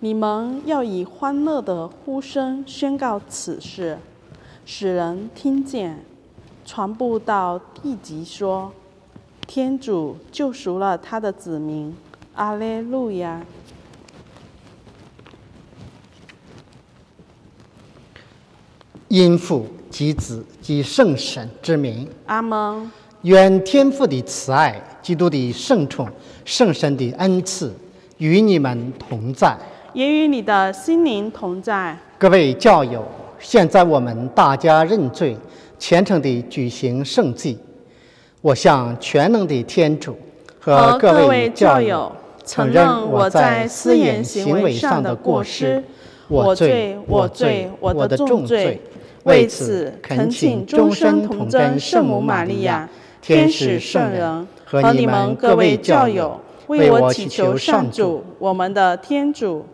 你们要以欢乐的呼声宣告此事，使人听见，传布到地极，说：天主救赎了他的子民，阿利路亚！因父及子及圣神之名，阿们。愿天父的慈爱、基督的圣宠、圣神的恩赐与你们同在。 也与你的心灵同在。各位教友，现在我们大家认罪，虔诚地举行圣祭。我向全能的天主和各位教友承认我在私言行为上的过失，我罪，我罪，我的重罪。为此，恳请终身童真圣母玛利亚、天使圣人和你们各位教友为我祈求上主，我们的天主。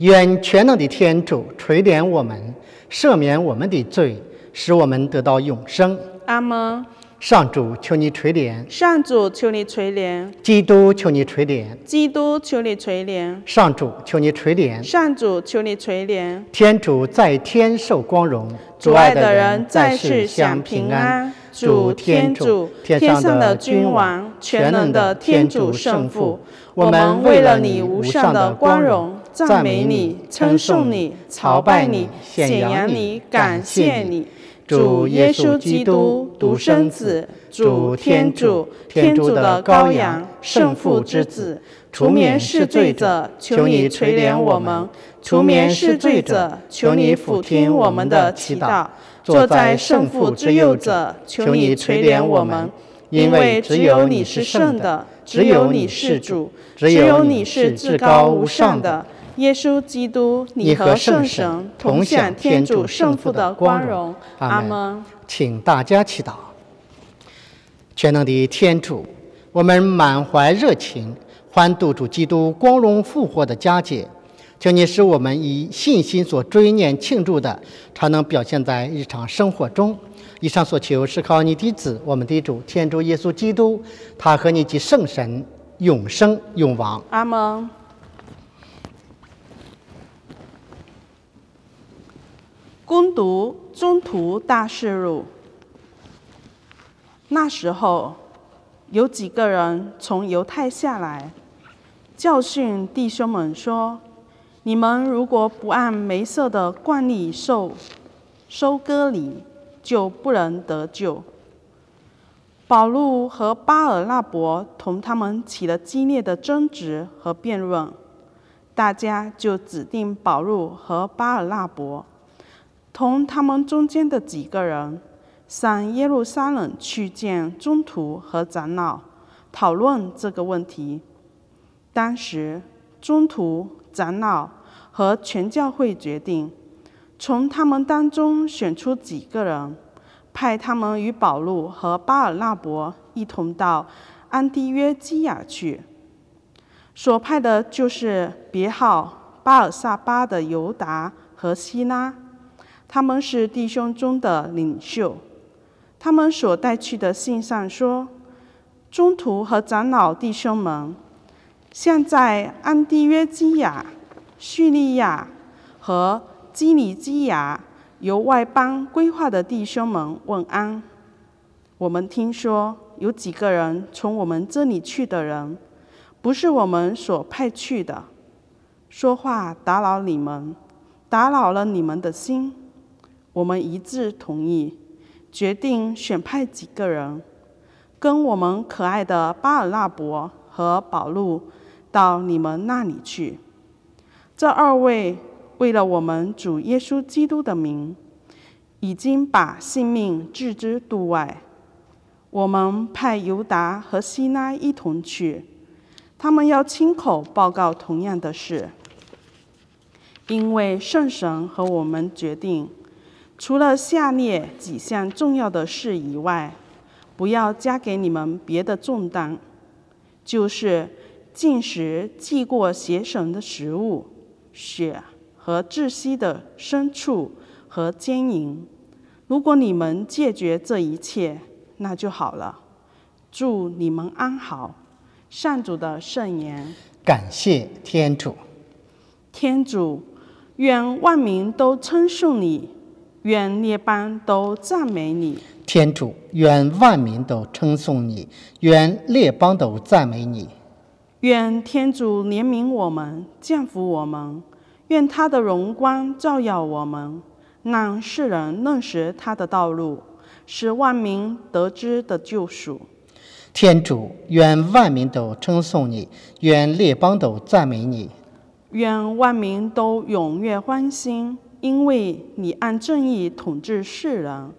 愿全能的天主垂怜我们，赦免我们的罪，使我们得到永生。阿们。上主，求你垂怜。上主，求你垂怜。基督，求你垂怜。基督，求你垂怜。上主，求你垂怜。上主，求你垂怜。天主在天受光荣，主爱的人在世享平安。主天主，天上的君王，全能的天主圣父，我们为了你无上的光荣。 赞美你，称颂你，朝拜你，显扬你，感谢你，主耶稣基督独生子，主天主，天主的羔羊，圣父之子，除免世罪者，求你垂怜我们；除免世罪者，求你俯听我们的祈祷。坐在圣父之右者，求你垂怜我们，因为只有你是圣的，只有你是主，只有你是至高无上的。 耶稣基督，你和圣神同享天主圣父的光荣。阿们。请大家祈祷。全能的天主，我们满怀热情，欢度主基督光荣复活的佳节。求你使我们以信心所追念庆祝的，常能表现在日常生活中。以上所求是靠你的子，我们的主天主耶稣基督，他和你及圣神永生永王。阿们。 攻读宗徒大事录。那时候，有几个人从犹太下来，教训弟兄们说：“你们如果不按梅瑟的惯例收割礼，就不能得救。”保禄和巴尔纳伯同他们起了激烈的争执和辩论，大家就指定保禄和巴尔纳伯 同他们中间的几个人上耶路撒冷去见宗徒和长老，讨论这个问题。当时，宗徒、长老和全教会决定，从他们当中选出几个人，派他们与保禄和巴尔纳伯一同到安提约基亚去。所派的就是别号巴尔撒巴的犹达和希拉。 他们是弟兄中的领袖，他们所带去的信上说：“宗徒和长老弟兄们，现在安提约基亚、叙利亚和基里基亚由外邦归化的弟兄们问安。我们听说有几个人从我们这里去的人，不是我们所派去的，说话打扰了你们的心。” 我们一致同意，决定选派几个人，跟我们可爱的巴尔纳伯和保禄到你们那里去。这二位为了我们主耶稣基督的名，已经把性命置之度外。我们派犹达和希拉一同去，他们要亲口报告同样的事，因为圣神和我们决定。 除了下列几项重要的事以外，不要加给你们别的重担，就是禁食祭过邪神的食物、血和窒息的牲畜和奸淫。如果你们戒绝这一切，那就好了。祝你们安好。上主的圣言。感谢天主。天主，愿万民都称颂你，愿列邦都赞美你。天主，愿万民都称颂你，愿列邦都赞美你。愿天主怜悯我们，降服我们；愿他的荣光照耀我们，让世人认识他的道路，使万民得知的救赎。天主，愿万民都称颂你，愿列邦都赞美你。愿万民都踊跃欢欣，因为你按正义统治世人，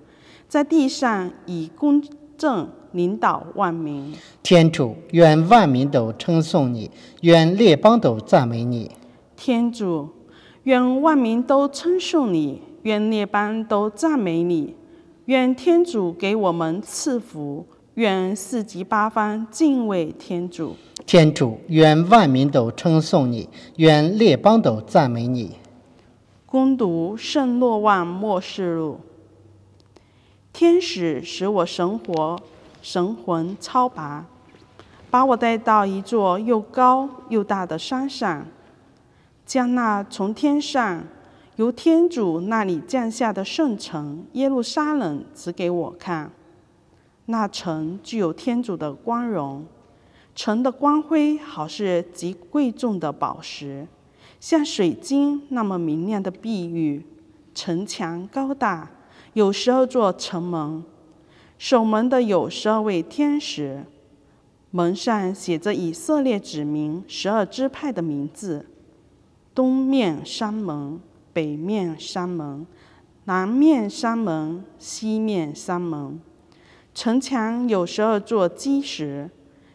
在地上以公正领导万民。天主，愿万民都称颂你，愿列邦都赞美你。天主，愿万民都称颂你，愿列邦都赞美你。愿天主给我们赐福，愿四极八方敬畏天主。天主，愿万民都称颂你，愿列邦都赞美你。恭读圣若望默示录。天使使我神魂超拔，把我带到一座又高又大的山上，将那从天上由天主那里降下的圣城耶路撒冷指给我看。那城具有天主的光荣，城的光辉好似极贵重的宝石，像水晶那么明亮的碧玉。城墙高大，有12座城门，守门的有12位天使，门上写着以色列子民12支派的名字。东面3门，北面3门，南面3门，西面3门。城墙有12座基石，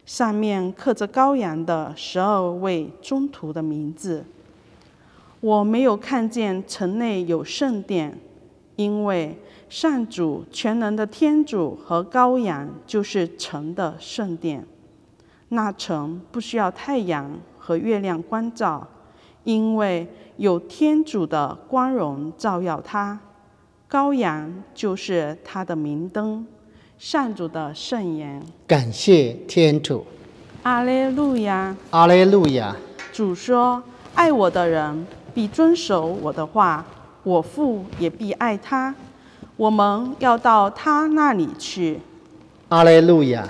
上面刻着羔羊的12位宗徒的名字。我没有看见城内有圣殿，因为上主全能的天主和羔羊就是城的圣殿。那城不需要太阳和月亮光照，因为有天主的光荣照耀它。羔羊就是它的明灯。上主的圣言。感谢天主。阿肋路亚，阿肋路亚。主说：爱我的人必遵守我的话，我父也必爱他，我们要到他那里去。阿肋路亚。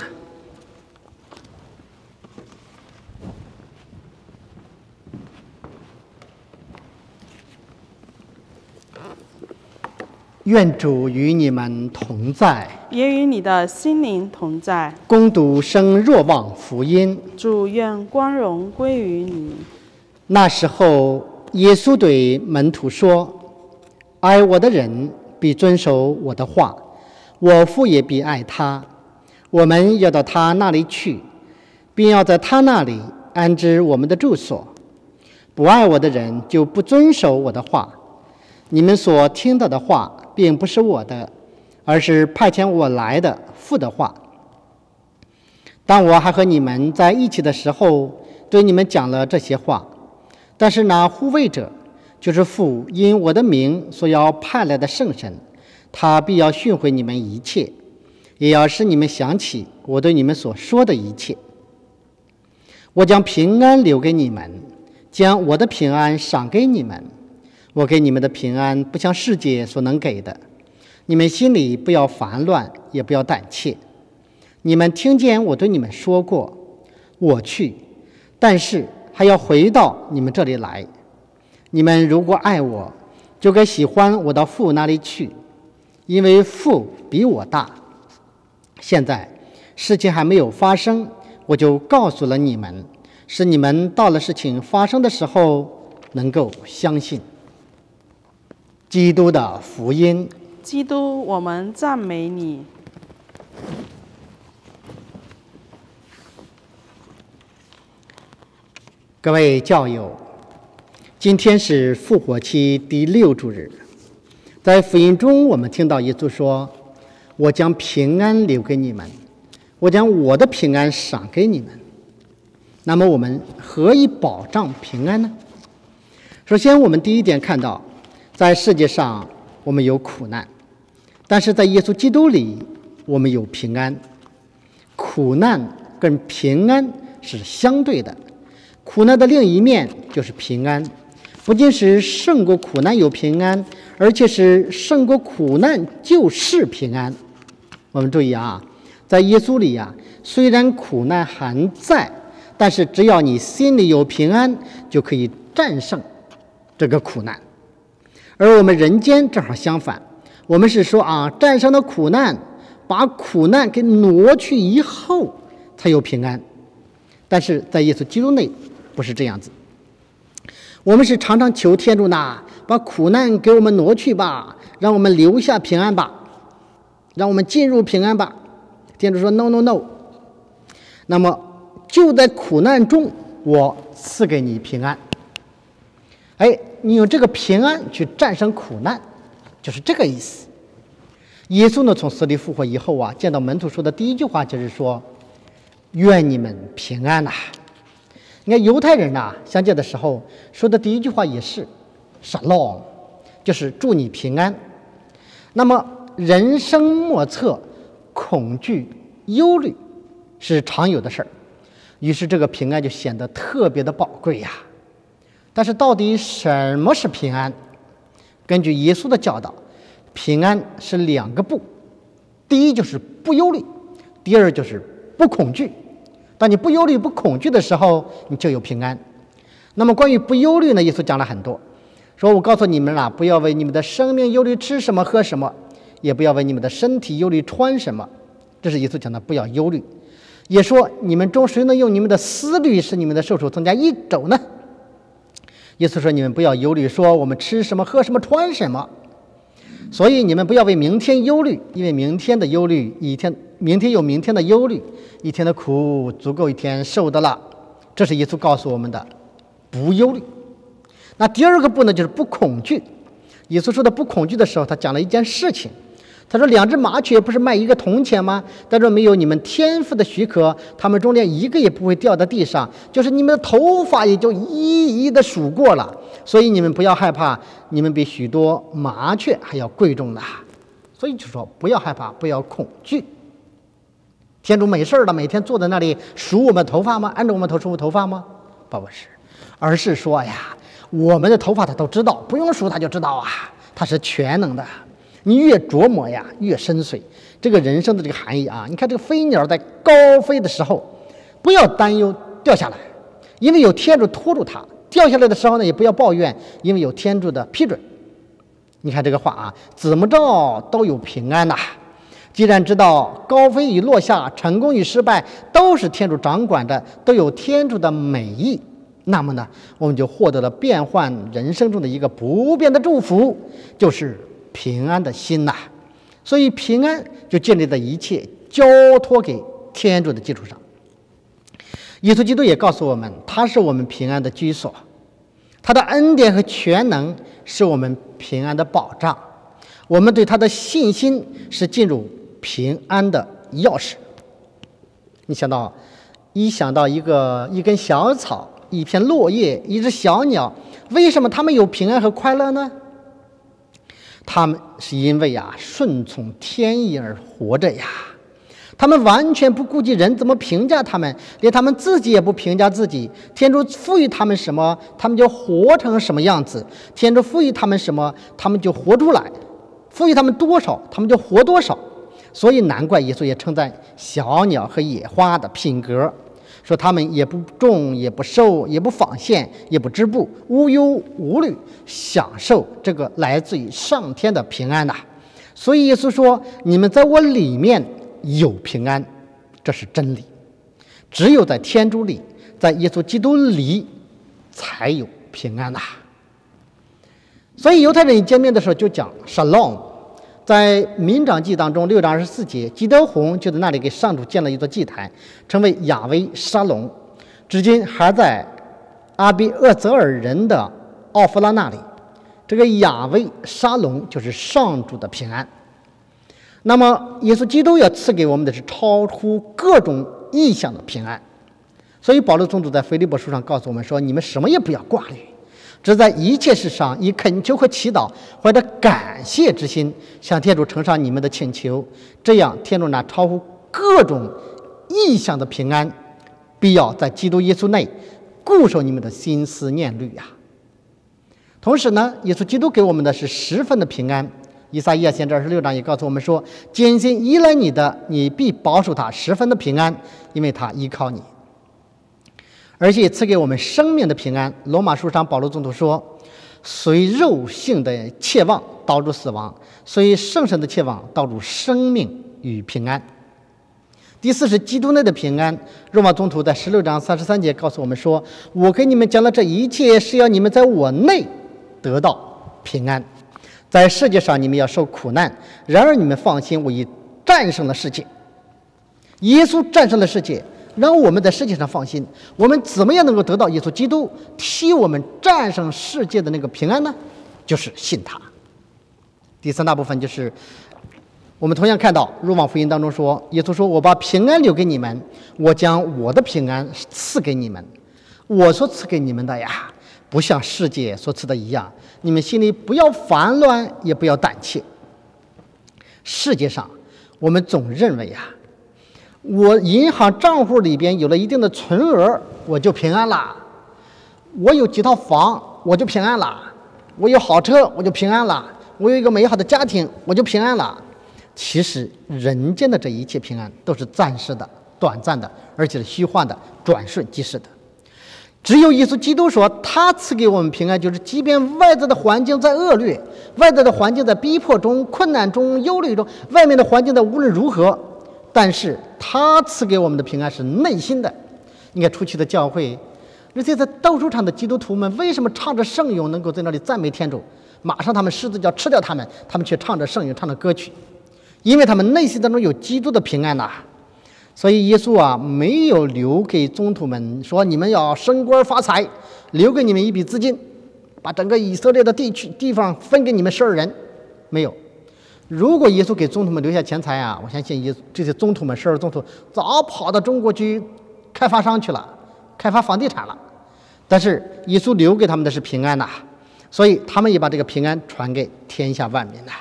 愿主与你们同在，也与你的心灵同在。恭读圣若望福音。主，愿光荣归于你。那时候，耶稣对门徒说：爱我的人必遵守我的话，我父也必爱他，我们要到他那里去，并要在他那里安置我们的住所。不爱我的人就不遵守我的话，你们所听到的话并不是我的，而是派遣我来的父的话。当我还和你们在一起的时候，对你们讲了这些话。但是那护卫者，就是父因我的名所要派来的圣神，他必要训诲你们一切，也要使你们想起我对你们所说的一切。我将平安留给你们，将我的平安赏给你们。我给你们的平安不像世界所能给的，你们心里不要烦乱，也不要胆怯。你们听见我对你们说过，我去，但是还要回到你们这里来。你们如果爱我，就该喜欢我到父那里去，因为父比我大。现在事情还没有发生，我就告诉了你们，使你们到了事情发生的时候能够相信。基督的福音。基督，我们赞美你。各位教友，今天是复活期第6主日。在福音中，我们听到耶稣说：“我将平安留给你们，我将我的平安赏给你们。”那么，我们何以保障平安呢？首先，我们第一点看到，在世界上我们有苦难，但是在耶稣基督里我们有平安。苦难跟平安是相对的，苦难的另一面就是平安，不仅是胜过苦难有平安，而且是胜过苦难就是平安。我们注意啊，在耶稣里啊，虽然苦难还在，但是只要你心里有平安，就可以战胜这个苦难。而我们人间正好相反，我们是说啊，战胜了苦难，把苦难给挪去以后才有平安。但是在耶稣基督内不是这样子，我们是常常求天主呢，把苦难给我们挪去吧，让我们留下平安吧，让我们进入平安吧。天主说 no no no， 那么就在苦难中我赐给你平安。哎，你用这个平安去战胜苦难，就是这个意思。耶稣呢，从死里复活以后啊，见到门徒说的第一句话就是说：“愿你们平安呐。”你看犹太人呐，相见的时候说的第一句话也是 “Shalom”， 就是祝你平安。那么人生莫测，恐惧、忧虑是常有的事儿，于是这个平安就显得特别的宝贵呀。但是到底什么是平安？根据耶稣的教导，平安是两个不，第一就是不忧虑，第二就是不恐惧。当你不忧虑不恐惧的时候，你就有平安。那么关于不忧虑呢，耶稣讲了很多，说我告诉你们啦，不要为你们的生命忧虑吃什么喝什么，也不要为你们的身体忧虑穿什么，这是耶稣讲的不要忧虑。也说你们中谁能用你们的思虑使你们的寿数增加一肘呢？耶稣说你们不要忧虑，说我们吃什么喝什么穿什么，所以你们不要为明天忧虑，因为明天有明天的忧虑，一天的苦足够一天受的了。这是耶稣告诉我们的不忧虑。那第二个不呢，就是不恐惧。耶稣说的不恐惧的时候，他讲了一件事情，他说两只麻雀不是卖一个铜钱吗？但若没有你们天父的许可，他们中间一个也不会掉到地上，就是你们的头发也就一一的数过了，所以你们不要害怕，你们比许多麻雀还要贵重呢。所以就说不要害怕，不要恐惧。天主没事了，每天坐在那里数我们头发吗？按照我们数头发吗？不是，而是说呀，我们的头发他都知道，不用数他就知道啊，他是全能的。你越琢磨呀，越深邃这个人生的这个含义啊。你看这个飞鸟在高飞的时候，不要担忧掉下来，因为有天主托住它；掉下来的时候呢，也不要抱怨，因为有天主的批准。你看这个话啊，怎么着都有平安呐。既然知道高飞与落下、成功与失败都是天主掌管的，都有天主的美意，那么呢，我们就获得了变幻人生中的一个不变的祝福，就是平安的心呐。所以平安就建立在一切交托给天主的基础上。耶稣基督也告诉我们，他是我们平安的居所，他的恩典和全能是我们平安的保障，我们对他的信心是进入平安的钥匙。一想到一根小草、一片落叶、一只小鸟，为什么他们有平安和快乐呢？他们是因为啊，顺从天意而活着呀。他们完全不顾及人怎么评价他们，连他们自己也不评价自己。天主赋予他们什么，他们就活成什么样子；天主赋予他们什么，他们就活出来；赋予他们多少，他们就活多少。所以难怪耶稣也称赞小鸟和野花的品格，说他们也不种，也不收，也不纺线，也不织布，无忧无虑，享受这个来自于上天的平安呐。所以耶稣说，你们在我里面有平安，这是真理。只有在天主里，在耶稣基督里才有平安呐。所以犹太人见面的时候就讲 Shalom。 在民长记当中6章24节，基德红就在那里给上主建了一座祭坛，成为亚威沙龙，至今还在阿比厄泽尔人的奥弗拉那里。这个亚威沙龙就是上主的平安。那么耶稣基督要赐给我们的是超乎各种意象的平安。所以保罗宗主在腓立伯书上告诉我们说，你们什么也不要挂虑，只在一切事上以恳求和祈祷，怀着感谢之心向天主呈上你们的请求，这样天主那超乎各种意象的平安，必要在基督耶稣内固守你们的心思念虑呀。同时呢，耶稣基督给我们的是十分的平安。以赛亚先知26章也告诉我们说：“坚信依赖你的，你必保守他十分的平安，因为他依靠你。”而且赐给我们生命的平安。罗马书上保罗总督说：“随肉性的切望导入死亡，随圣神的切望导入生命与平安。”第四是基督内的平安。罗马宗徒在16章33节告诉我们说：“我给你们讲了这一切，是要你们在我内得到平安。在世界上你们要受苦难，然而你们放心，我已战胜了世界。”耶稣战胜了世界，让我们在世界上放心。我们怎么样能够得到耶稣基督替我们战胜世界的那个平安呢？就是信他。第三大部分就是我们同样看到《若望福音》当中说，耶稣说：“我把平安留给你们，我将我的平安赐给你们。我所赐给你们的呀，不像世界所赐的一样。你们心里不要烦乱，也不要胆怯。”世界上，我们总认为啊，我银行账户里边有了一定的存额，我就平安啦；我有几套房，我就平安啦；我有好车，我就平安啦；我有一个美好的家庭，我就平安啦。其实人间的这一切平安都是暂时的、短暂的，而且是虚幻的、转瞬即逝的。只有耶稣基督说，他赐给我们平安，就是即便外在的环境在恶劣，外在的环境在逼迫中、困难中、忧虑中，外面的环境在无论如何，但是他赐给我们的平安是内心的。你看出去的教会，那些在斗兽场的基督徒们，为什么唱着圣咏能够在那里赞美天主？马上他们狮子就要吃掉他们，他们却唱着圣咏，唱着歌曲。因为他们内心当中有基督的平安呐，所以耶稣啊没有留给宗徒们说你们要升官发财，留给你们一笔资金，把整个以色列的地方分给你们12人，没有。如果耶稣给宗徒们留下钱财啊，我相信这些宗徒们12宗徒早跑到中国去开发商去了，开发房地产了。但是耶稣留给他们的是平安呐，所以他们也把这个平安传给天下万民呐。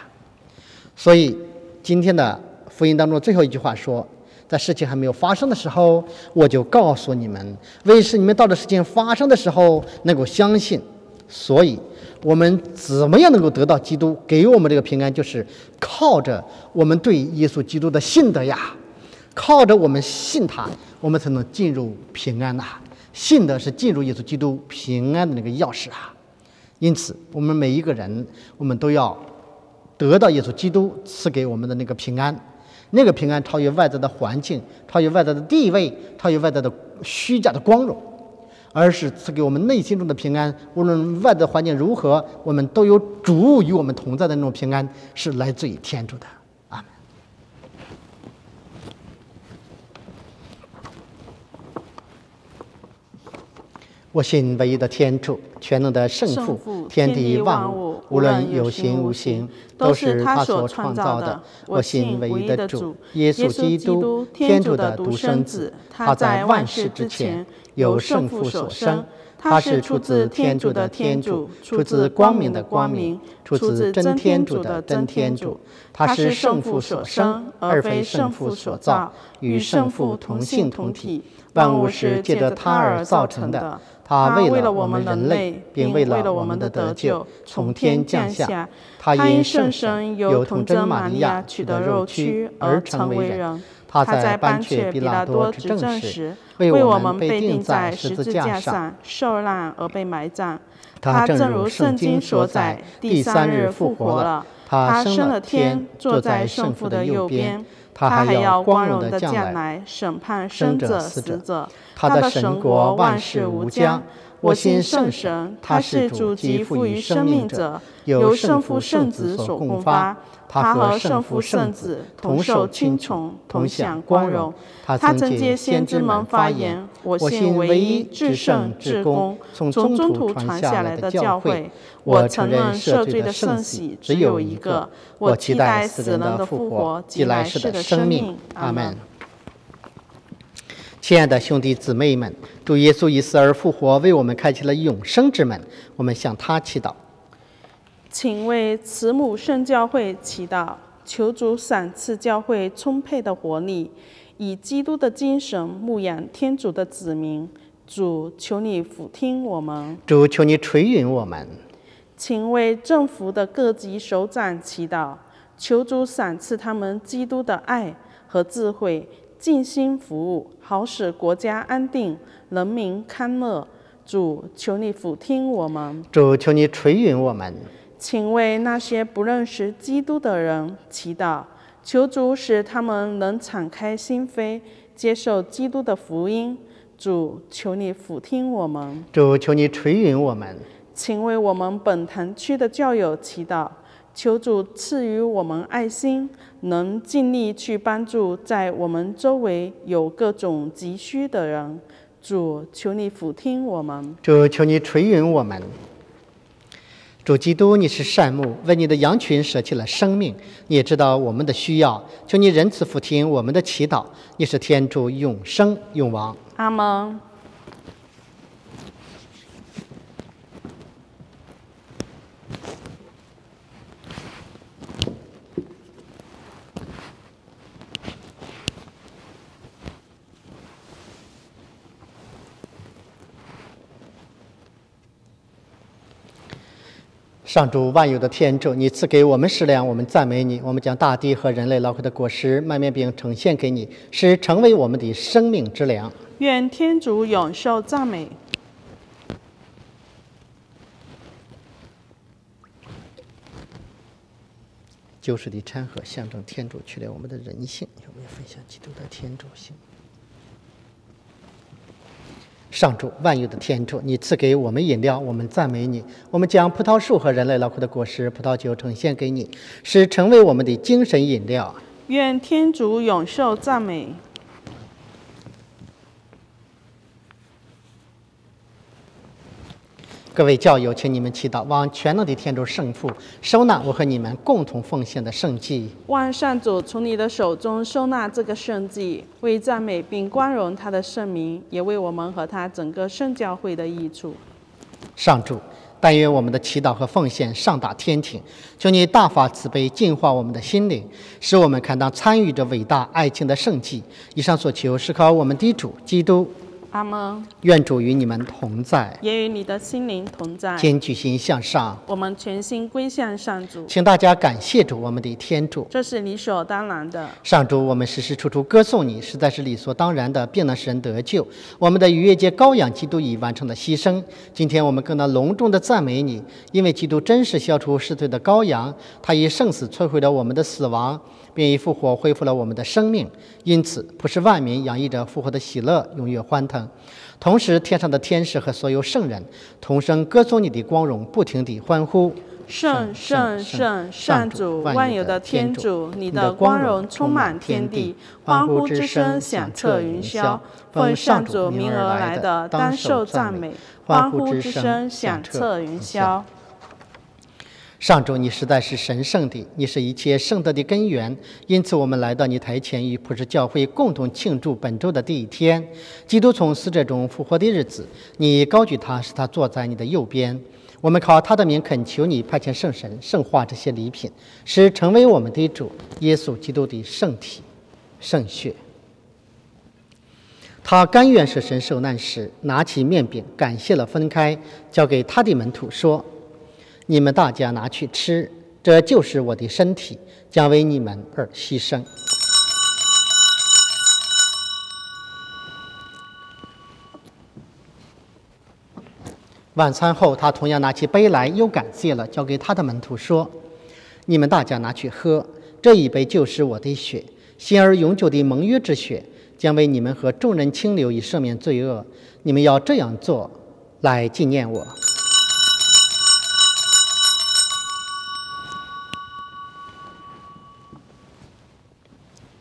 所以今天的福音当中最后一句话说，在事情还没有发生的时候，我就告诉你们，为使你们到了事情发生的时候能够相信。所以我们怎么样能够得到基督给我们这个平安，就是靠着我们对耶稣基督的信德呀，靠着我们信他，我们才能进入平安呐。信德是进入耶稣基督平安的那个钥匙啊。因此我们每一个人，我们都要得到耶稣基督赐给我们的那个平安，那个平安超越外在的环境，超越外在的地位，超越外在的虚假的光荣，而是赐给我们内心中的平安。无论外在环境如何，我们都有主与我们同在的那种平安，是来自于天主的。我信唯一的天主，全能的圣父，天地万物，无论有形无形，都是他所创造的。我信唯一的主，耶稣基督，天主的独生子，他在万事之前由圣父所生，他是出自天主的天主，出自光明的光明，出自真天主的真天主。他是圣父所生，而非圣父所造，与圣父同性同体。万物是借着他而造成的，他为了我们人类，并为了我们的得救，从天降下。他因圣神由童贞玛利亚取得肉躯而成为人。他在班却比拉多执政时，为我们被钉在十字架上，受难而被埋葬。他正如圣经所载，第3日复活了。他升了天，坐在圣父的右边。他还要光荣地将来审判生者死者，他的神国万事无疆。我信圣神，他是主及赋予生命者，由圣父圣子所共发。他和圣父圣子同受尊崇，同享光荣。他曾借先知们发言，我信唯一至圣至公从中途传下来的教会。我承认赦罪的圣喜只有一个，我期待死人的复活及来世的生命。阿们。亲爱的兄弟姊妹们，主耶稣以死而复活，为我们开启了永生之门，我们向他祈祷。请为慈母圣教会祈祷，求主赏赐教会充沛的活力，以基督的精神牧养天主的子民。主，求你俯听我们。主，求你垂允我们。请为政府的各级首长祈祷，求主赏赐他们基督的爱和智慧，尽心服务，好使国家安定，人民康乐。主，求你俯听我们。主，求你垂允我们。请为那些不认识基督的人祈祷，求主使他们能敞开心扉，接受基督的福音。主，求你俯听我们。主，求你垂允我们。请为我们本堂区的教友祈祷，求主赐予我们爱心，能尽力去帮助在我们周围有各种急需的人。主，求你俯听我们。主，求你垂允我们。主基督，你是善牧，为你的羊群舍弃了生命，你也知道我们的需要，求你仁慈俯听我们的祈祷。你是天主，永生永王。阿门。上主万有的天主，你赐给我们食粮，我们赞美你。我们将大地和人类劳苦的果实麦面饼呈现给你，使成为我们的生命之粮。愿天主永受赞美。救世的餐盒象征天主去了我们的人性，我们要分享基督的天主性。上主万有的天主，你赐给我们饮料，我们赞美你。我们将葡萄树和人类劳苦的果实葡萄酒呈现给你，使成为我们的精神饮料。愿天主永受赞美。各位教友，请你们祈祷，望全能的天主圣父收纳我和你们共同奉献的圣祭。望上主从你的手中收纳这个圣祭，为赞美并光荣他的圣名，也为我们和他整个圣教会的益处。上主，但愿我们的祈祷和奉献上达天庭，求你大发慈悲，净化我们的心灵，使我们堪当参与着伟大爱情的圣祭。以上所求，是靠我们的主基督。阿们。愿主与你们同在，也与你的心灵同在。请举心向上，我们全心归向上主。请大家感谢主我们的天主，这是理所当然的。上主，我们时时处处歌颂你，实在是理所当然的，并能使人得救。我们的逾越节羔羊基督已完成的牺牲，今天我们更能隆重的赞美你，因为基督真是消除世罪的羔羊，他以圣死摧毁了我们的死亡，并以复活恢复了我们的生命。因此，普世万民洋溢着复活的喜乐，踊跃欢腾。同时，天上的天使和所有圣人同声歌颂你的光荣，不停地欢呼：圣圣圣！上主万有的天主，你的光荣充满天地，欢呼之声响彻云霄。奉上主名而来的，当受赞美。欢呼之声响彻云霄。上主，你实在是神圣的，你是一切圣德的根源，因此我们来到你台前，与普世教会共同庆祝本周的第一天，基督从死者中复活的日子。你高举他，使他坐在你的右边。我们靠他的名恳求你派遣圣神圣化这些礼品，使成为我们的主耶稣基督的圣体圣血。他甘愿舍身受难时，拿起面饼，感谢了，分开，交给他的门徒说：你们大家拿去吃，这就是我的身体，将为你们而牺牲。晚餐后，他同样拿起杯来，又感谢了，交给他的门徒说：你们大家拿去喝，这一杯就是我的血，新而永久的盟约之血，将为你们和众人倾流，以赦免罪恶。你们要这样做，来纪念我。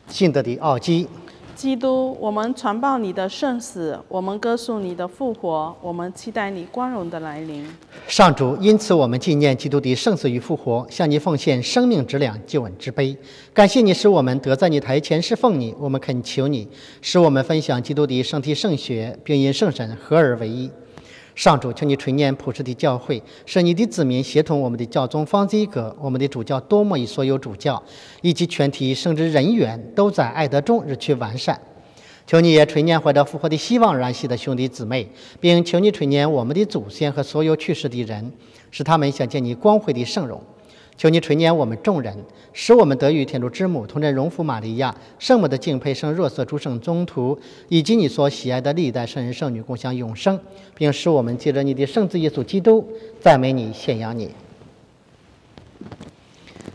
信德的奥基，基督，我们传报你的圣死，我们歌颂你的复活，我们期待你光荣的来临。上主，因此我们纪念基督的圣死与复活，向你奉献生命之粮、救恩之杯。感谢你使我们得在你台前侍奉你，我们恳求你使我们分享基督的圣体圣血，并因圣神合而为一。上主，求你垂念普世的教会，使你的子民协同我们的教宗方济各、我们的主教多默与所有主教，以及全体圣职人员，都在爱德中日趋完善。求你也垂念怀着复活的希望燃息的兄弟姊妹，并求你垂念我们的祖先和所有去世的人，使他们想见你光辉的圣容。求你垂念我们众人，使我们得与天主之母、同仁荣父玛利亚、圣母的敬佩圣若瑟诸圣宗徒，以及你所喜爱的历代圣人圣女共享永生，并使我们借着你的圣子耶稣基督赞美你、献扬你。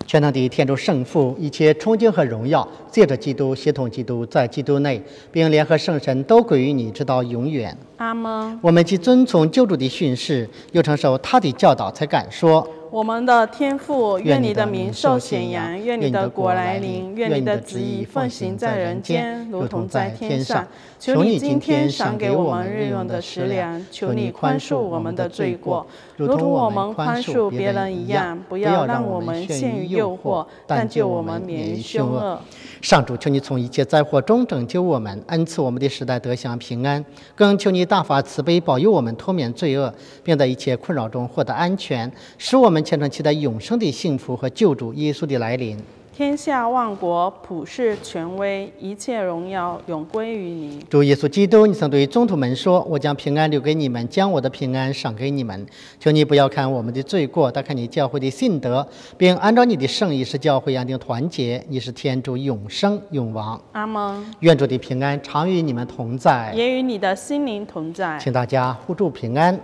全能的天主圣父，一切崇敬和荣耀，借着基督，协同基督，在基督内，并联合圣神，都归于你，直到永远。阿们。我们既遵从救主的训示，又承受他的教导，才敢说：我们的天父，愿你的名受显扬，愿你的国来临，愿你的旨意奉行在人间，如同在天上。求你今天赏给我们日用的食粮，求你宽恕我们的罪过，如同我们宽恕别人一样，不要让我们陷于诱惑，但救我们免于凶恶。上主，求你从一切灾祸中拯救我们，恩赐我们的时代得享平安，更求你大发慈悲，保佑我们脱免罪恶，并在一切困扰中获得安全，使我们虔诚期待永生的幸福和救主耶稣的来临。天下万国，普世权威，一切荣耀永归于你。主耶稣基督，你曾对宗徒们说：我将平安留给你们，将我的平安赏给你们。求你不要看我们的罪过，但看你教会的信德，并按照你的圣意使教会安定团结。你是天主永生永王。阿们。愿主的平安常与你们同在，也与你的心灵同在。请大家互助平安。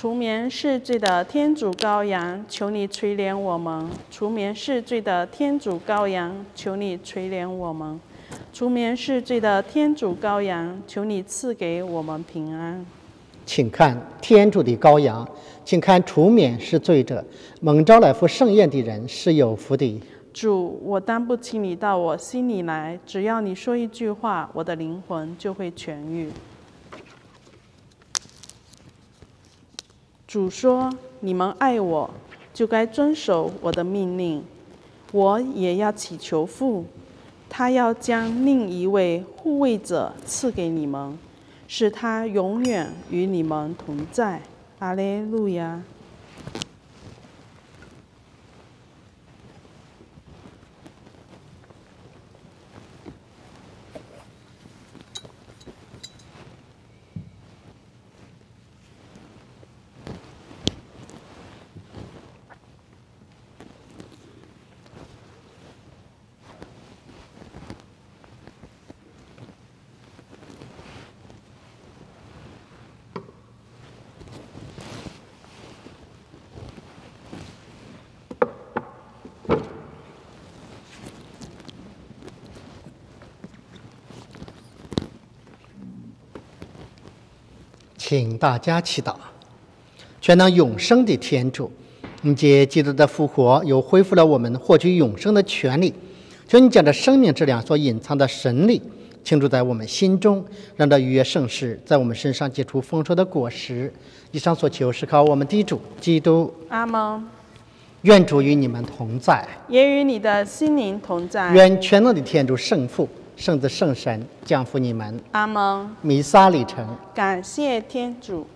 除免世罪的天主羔羊，求你垂怜我们；除免世罪的天主羔羊，求你垂怜我们；除免世罪的天主羔羊，求你赐给我们平安。请看天主的羔羊，请看除免世罪者，蒙召来赴盛宴的人是有福的。主，我担不起你到我心里来，只要你说一句话，我的灵魂就会痊愈。主说：“你们爱我，就该遵守我的命令。我也要祈求父，他要将另一位护卫者赐给你们，使他永远与你们同在。”阿利路亚。请大家祈祷。全能永生的天主，你借基督的复活，又恢复了我们获取永生的权利。求你将这生命之粮所隐藏的神力倾注在我们心中，让这逾越盛世在我们身上结出丰收的果实。以上所求是靠我们的主基督。阿们。愿主与你们同在，也与你的心灵同在。愿全能的天主圣父、圣子、圣神降福你们。阿们。弥撒礼成。感谢天主。